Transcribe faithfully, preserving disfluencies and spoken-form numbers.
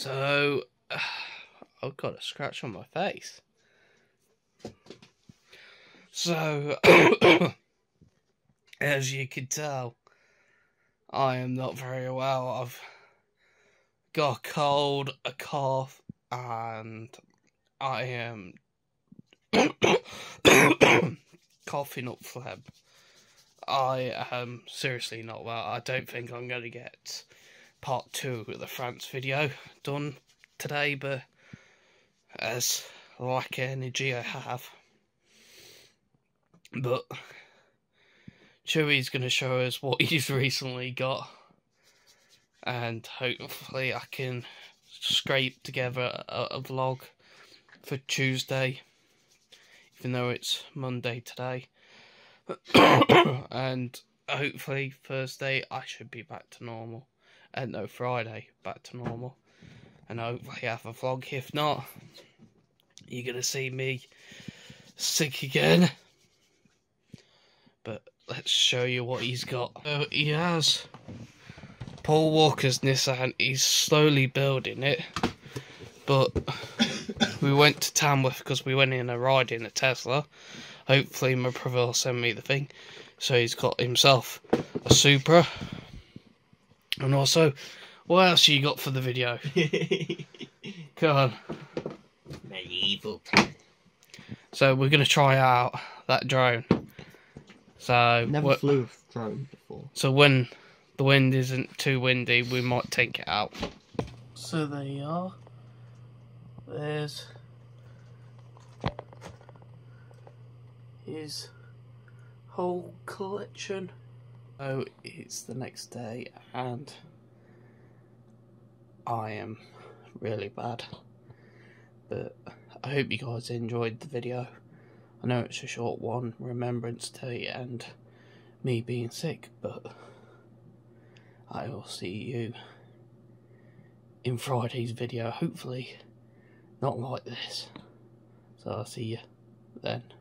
So, uh, I've got a scratch on my face. So, as you can tell, I am not very well. I've got a cold, a cough, and I am coughing up phlegm. I am seriously not well. I don't think I'm going to get part two of the France video done today, but as lack of energy I have. But Chewy's going to show us what he's recently got, and hopefully I can scrape together a, a vlog for Tuesday, even though it's Monday today. And hopefully Thursday I should be back to normal, and no, Friday back to normal, and hopefully have a vlog. If not, you're going to see me sick again. But let's show you what he's got. So he has Paul Walker's Nissan. He's slowly building it, but we went to Tamworth because we went in a ride in a Tesla. Hopefully my brother will send me the thing. So he's got himself a Supra. And also, what else you got for the video? Come on. My evil plan. So we're going to try out that drone. So never flew a drone before. So when the wind isn't too windy, we might take it out. So there you are. There's his whole collection. Oh, it's the next day and I am really bad, but I hope you guys enjoyed the video. I know it's a short one, Remembrance Day and me being sick, but I will see you in Friday's video, hopefully not like this. So I'll see you then.